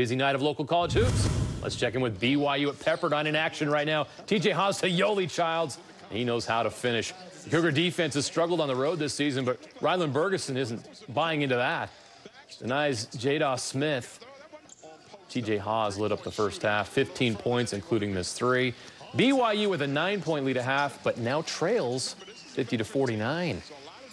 Busy night of local college hoops. Let's check in with BYU at Pepperdine in action right now. TJ Haws to Yoeli Childs. He knows how to finish. The Cougar defense has struggled on the road this season, but Ryland Bergeson isn't buying into that. Denies Jada Smith. TJ Haws lit up the first half, 15 points, including this three. BYU with a 9-point lead at half, but now trails 50-49.